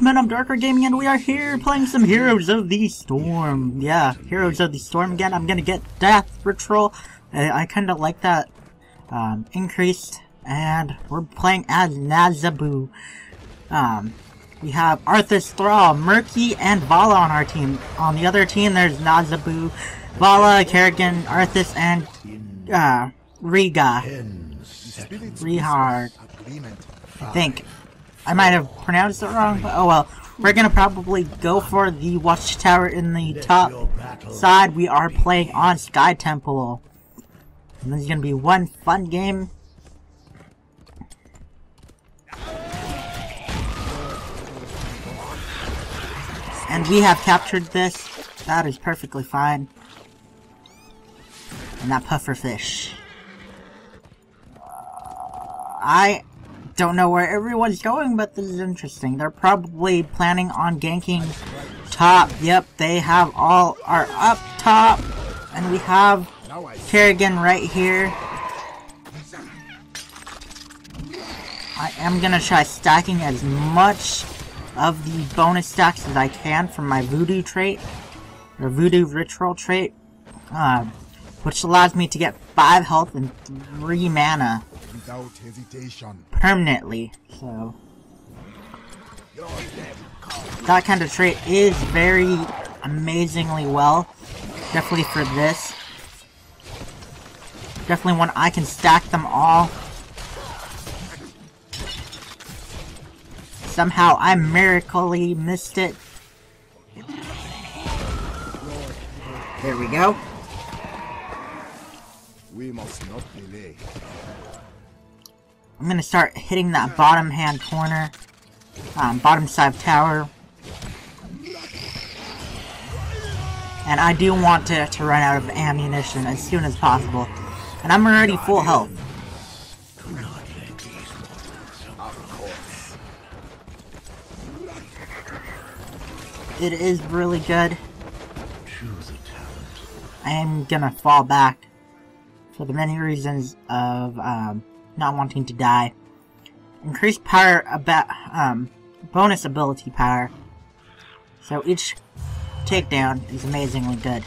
Men of Darker Gaming, and we are here playing some Heroes of the Storm. Yeah, Heroes of the Storm again. I'm gonna get Death for Thrall. I kinda like that increased, and we're playing as Nazabu. We have Arthas, Thrall, Murky, and Valla on our team. On the other team, there's Nazabu, Valla, Kerrigan, Arthas, and Rihard, I think. I might have pronounced it wrong, but oh well. We're gonna probably go for the watchtower in the top side. We are playing on Sky Temple. And this is gonna be one fun game. And we have captured this. That is perfectly fine. And that pufferfish. I don't know where everyone's going, but this is interesting. They're probably planning on ganking top. Yep, they have all are up top, and we have Kerrigan right here. I am gonna try stacking as much of the bonus stacks as I can from my voodoo trait, or voodoo ritual trait, which allows me to get 5 health and 3 mana. Without hesitation. Permanently, so that kind of trait is very amazingly well, definitely for this, definitely when I can stack them all. Somehow I miraculously missed it. There we go. We must not delay. I'm gonna start hitting that bottom hand corner, bottom side of tower, and I do want to run out of ammunition as soon as possible. And I'm already full health. It is really good. I am gonna fall back for the many reasons of not wanting to die. Increased power about bonus ability power. So each takedown is amazingly good.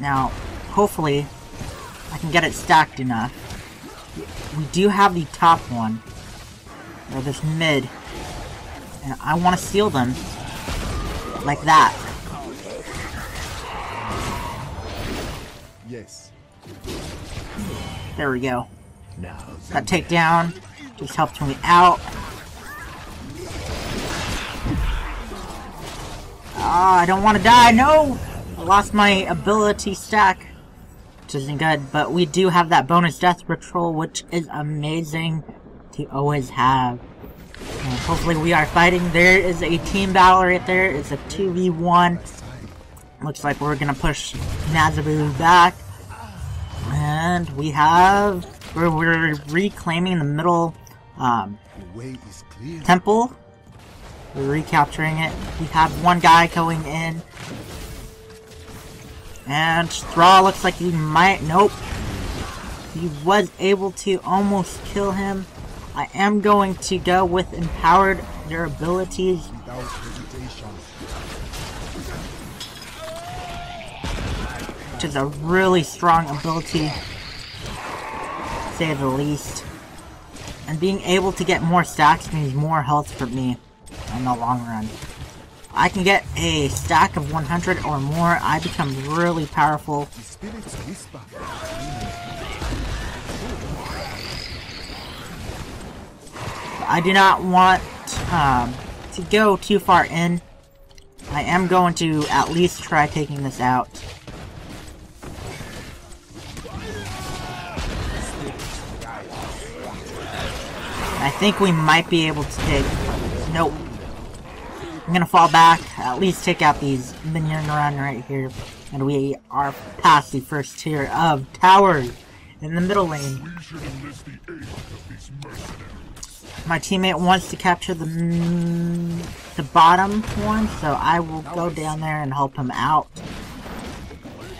Now, hopefully, I can get it stacked enough. We do have the top one, or this mid, and I want to seal them. Like that. Yes. There we go. That takedown just helped me out. Ah, I don't want to die. No, I lost my ability stack, which isn't good. But we do have that bonus death ritual, which is amazing to always have. Hopefully we are fighting. There is a team battle right there. It's a 2v1. Looks like we're gonna push Nazabu back. And we have... We're reclaiming the middle temple. We're recapturing it. We have one guy going in. And Thrall looks like he might... Nope. He was able to almost kill him. I am going to go with empowered their abilities. Which is a really strong ability, to say the least. And being able to get more stacks means more health for me in the long run. I can get a stack of 100 or more, I become really powerful. I do not want to go too far in. I am going to at least try taking this out. I think we might be able to take... Nope. I'm gonna fall back, at least take out these minion run right here. And we are past the first tier of towers in the middle lane. My teammate wants to capture the bottom one, so I will go down there and help him out,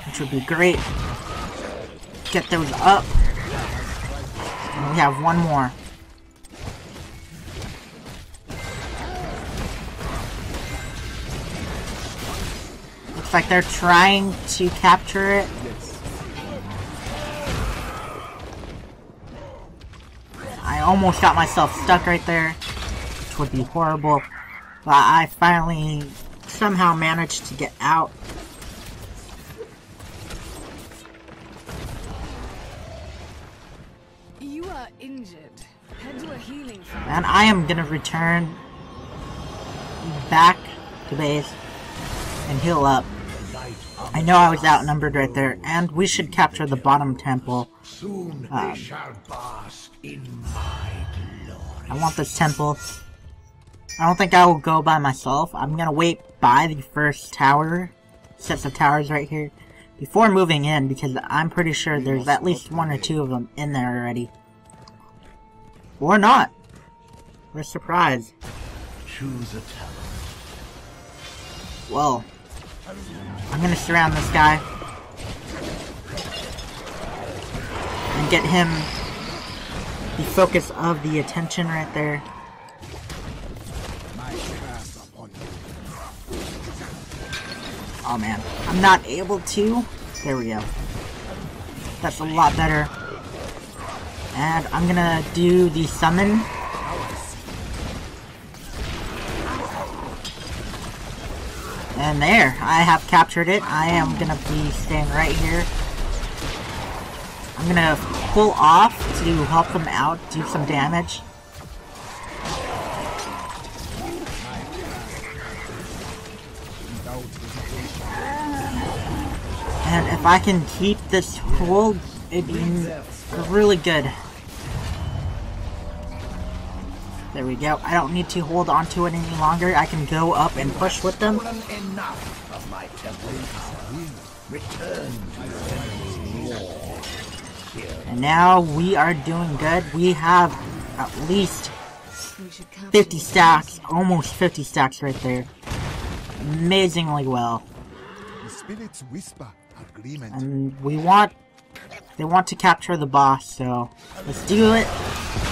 which would be great. Get those up. We have one more. Looks like they're trying to capture it. I almost got myself stuck right there, which would be horrible. But I finally somehow managed to get out. You are injured. Head to a healing. And I am gonna return back to base and heal up. I know I was outnumbered right there, and we should capture the bottom temple. Soon they shall bask in my glory. I want this temple. I don't think I will go by myself. I'm gonna wait by the first tower, sets of towers right here, before moving in, because I'm pretty sure there's at least one or two of them in there already. Or not. We're surprised. Choose a tower. Whoa. I'm gonna surround this guy and get him the focus of the attention right there. Oh man, I'm not able to. There we go. That's a lot better. And I'm gonna do the summon. And there, I have captured it. I am gonna be staying right here. I'm gonna pull off to help them out, do some damage. And if I can keep this hold, it'd be really good. There we go. I don't need to hold on to it any longer. I can go up and push with them. And now we are doing good. We have at least 50 stacks, almost 50 stacks right there. Amazingly well. And they want to capture the boss, so let's do it.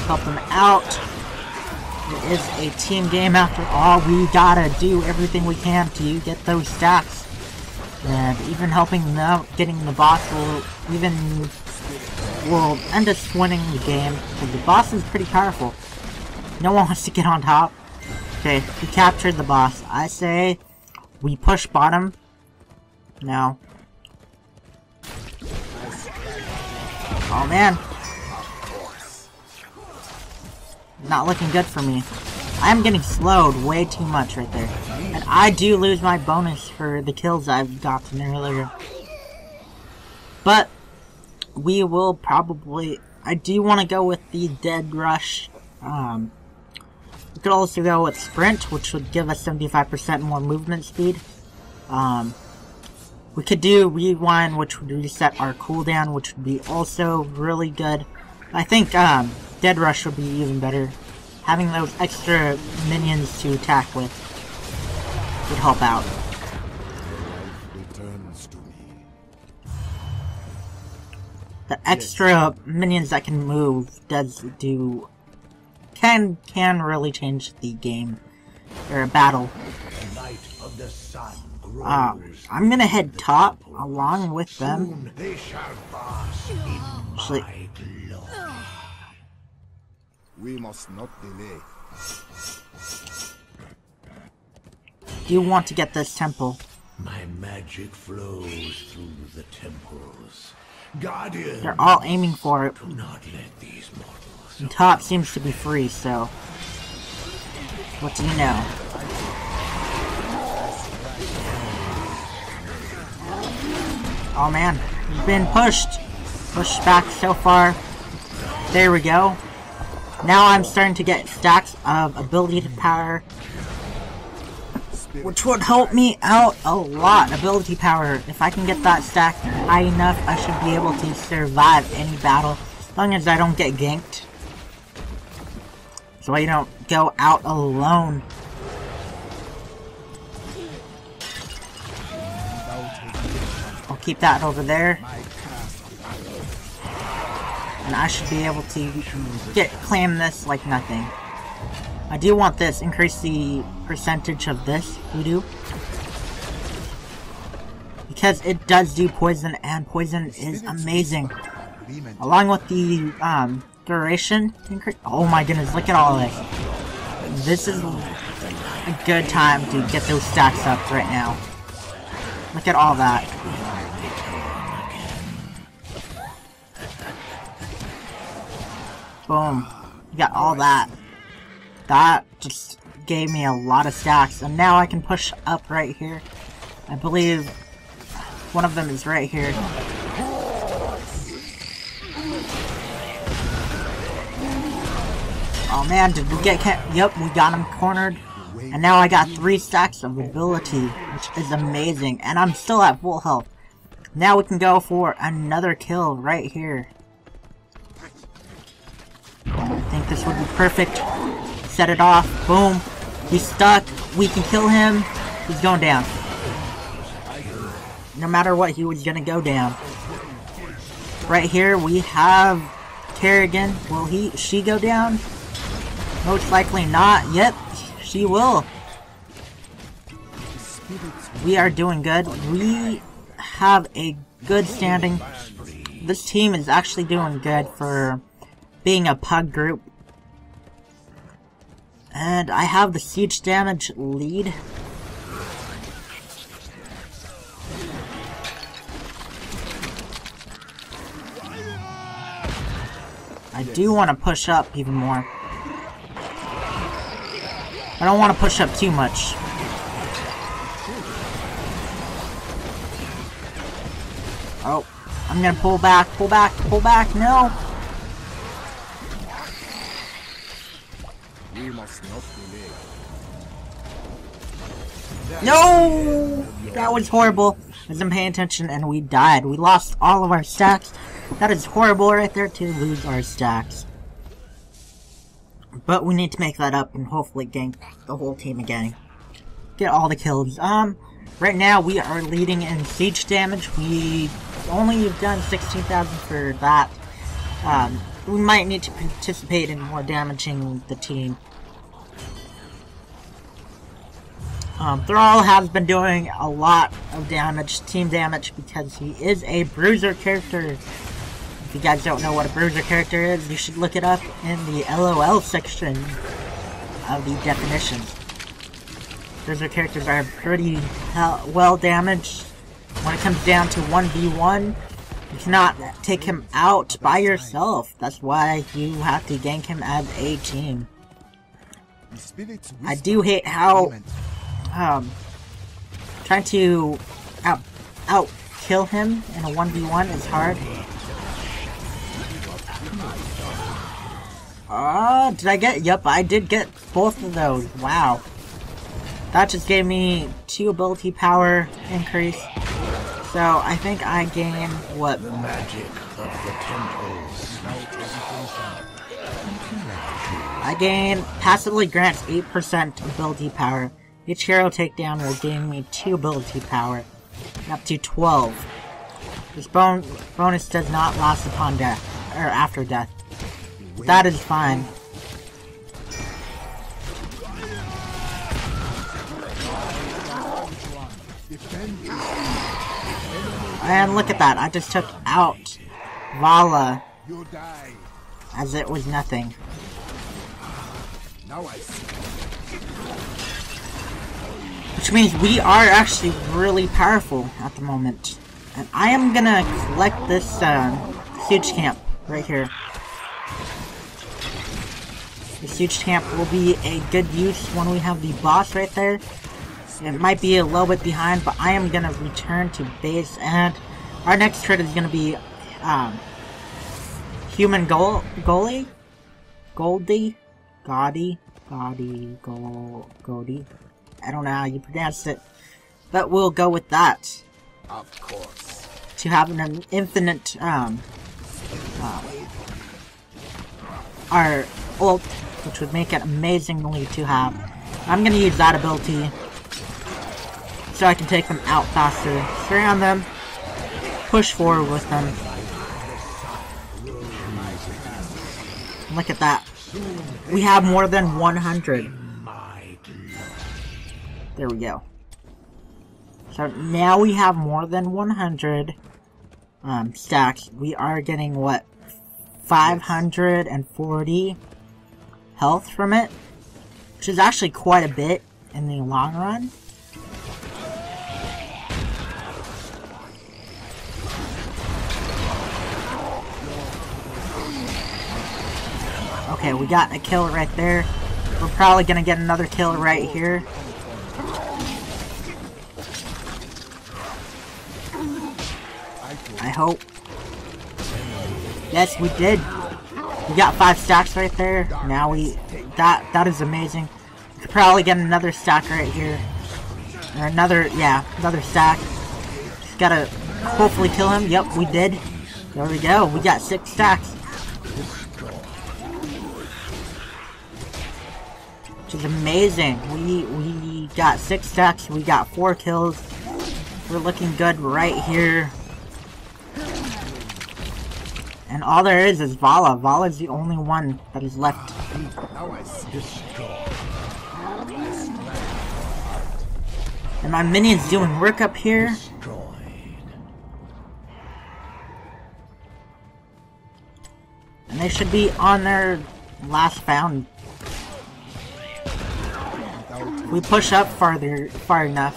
Help them out. It is a team game after all. We gotta do everything we can to get those stacks. And even helping them out, getting the boss will end up winning the game. Because the boss is pretty powerful. No one wants to get on top. Okay, we captured the boss. I say we push bottom. No. Oh man. Not looking good for me. I'm getting slowed way too much right there. And I do lose my bonus for the kills I've gotten earlier. But we will probably... I do want to go with the Dead Rush. We could also go with Sprint, which would give us 75% more movement speed. We could do Rewind, which would reset our cooldown, which would be also really good. I think Dead Rush would be even better. Having those extra minions to attack with would help out. The extra minions that can move can really change the game or a battle. I'm gonna head top along with them. Actually, we must not delay. You want to get this temple. My magic flows through the temples. Guardians, they're all aiming for it. Do not let these mortals. The top seems to be free, so what do you know? Oh man, you've been pushed back so far. There we go. Now I'm starting to get stacks of ability to power, which would help me out a lot. Ability power, if I can get that stack high enough, I should be able to survive any battle, as long as I don't get ganked. So I don't go out alone. I'll keep that over there. and I should be able to get claim this like nothing. I do want this, increase the percentage of this voodoo, because it does do poison, and poison is amazing. Along with the duration increase. Oh my goodness, look at all of this. This is a good time to get those stacks up right now. Look at all that. Boom. You got all that. That just gave me a lot of stacks, and now I can push up right here. I believe one of them is right here. Oh man, did we get him? Yep, we got him cornered. And now I got 3 stacks of ability, which is amazing. And I'm still at full health. Now we can go for another kill right here. I think this would be perfect. Set it off. Boom. He's stuck. We can kill him. He's going down. No matter what, he was gonna go down. Right here, we have Kerrigan. Will she go down? Most likely not. Yep. She will. We are doing good. We have a good standing. This team is actually doing good for being a pug group. And I have the siege damage lead. I do want to push up even more. I don't want to push up too much. Oh, I'm gonna pull back, pull back, pull back. No. We must not be late. No, that was horrible. I wasn't paying attention, and we died. We lost all of our stacks. That is horrible, right there, to lose our stacks. But we need to make that up and hopefully gank the whole team again. Get all the kills. Right now we are leading in siege damage. We only have done 16,000 for that. We might need to participate in more damaging the team. Thrall has been doing a lot of damage, team damage, because he is a bruiser character. If you guys don't know what a bruiser character is, you should look it up in the LOL section of the definitions. Bruiser characters are pretty well damaged. When it comes down to 1v1, you cannot take him out by yourself. That's why you have to gank him as a team. I do hate how trying to out-kill him in a 1v1 is hard. Did I get? Yep, I did get both of those. Wow. That just gave me 2 ability power increase. So I think I gain what? The magic of the temples. I gain passively grants 8% ability power. Each hero takedown will gain me 2 ability power, up to 12. This bonus does not last upon death or after death. That is fine. And look at that, I just took out Valla as it was nothing. Which means we are actually really powerful at the moment. And I am gonna collect this siege camp right here. This huge camp will be a good use when we have the boss right there. It might be a little bit behind, but I am going to return to base, and our next trick is going to be human goalie? Goldie? Gaudy? Gaudy? Goldie? I don't know how you pronounce it, but we'll go with that. Of course. To have an infinite our ult, which would make it amazingly to have. I'm gonna use that ability so I can take them out faster. Surround them, push forward with them. Look at that. We have more than 100. There we go. So now we have more than 100 stacks. We are getting, what, 540 health from it, which is actually quite a bit in the long run. Okay, we got a kill right there. We're probably gonna get another kill right here. I hope. Yes, we did. We got 5 stacks right there. Now that is amazing. We could probably get another stack right here. Or another stack. Just gotta hopefully kill him. Yep, we did. There we go. We got 6 stacks. Which is amazing. We got 6 stacks. We got 4 kills. We're looking good right here. And all there is Valla. Valla is the only one that is left. And my minion's doing work up here. And they should be on their last bound. If we push up far enough,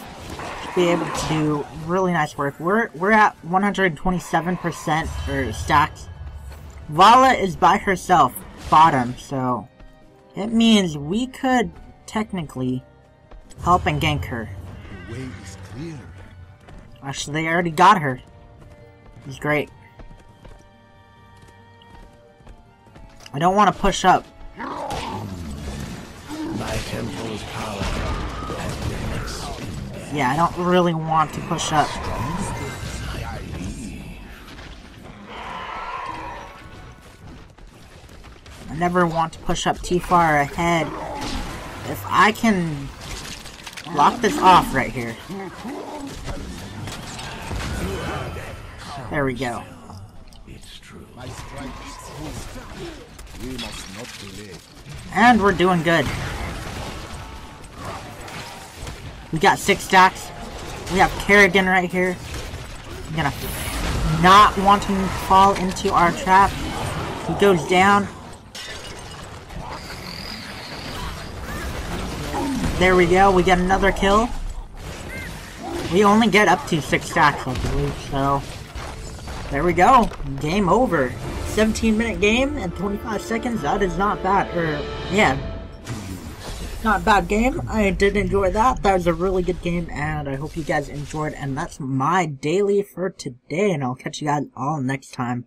to be able to do really nice work. We're at 127% stacks. Valla is by herself, bottom, so it means we could technically help and gank her. The way is clear. Actually, they already got her. It's great. I don't want to push up. My temple is powerful. Yeah, I don't really want to push up. I never want to push up too far ahead. If I can block this off right here. There we go. And we're doing good. We got 6 stacks. We have Kerrigan right here. I'm gonna not want him to fall into our trap. He goes down. There we go, we get another kill. We only get up to 6 stacks, I believe, so... There we go, game over. 17-minute game and 25 seconds, that is not bad, yeah. Not a bad game, I did enjoy that. That was a really good game, and I hope you guys enjoyed. And that's my daily for today, and I'll catch you guys all next time.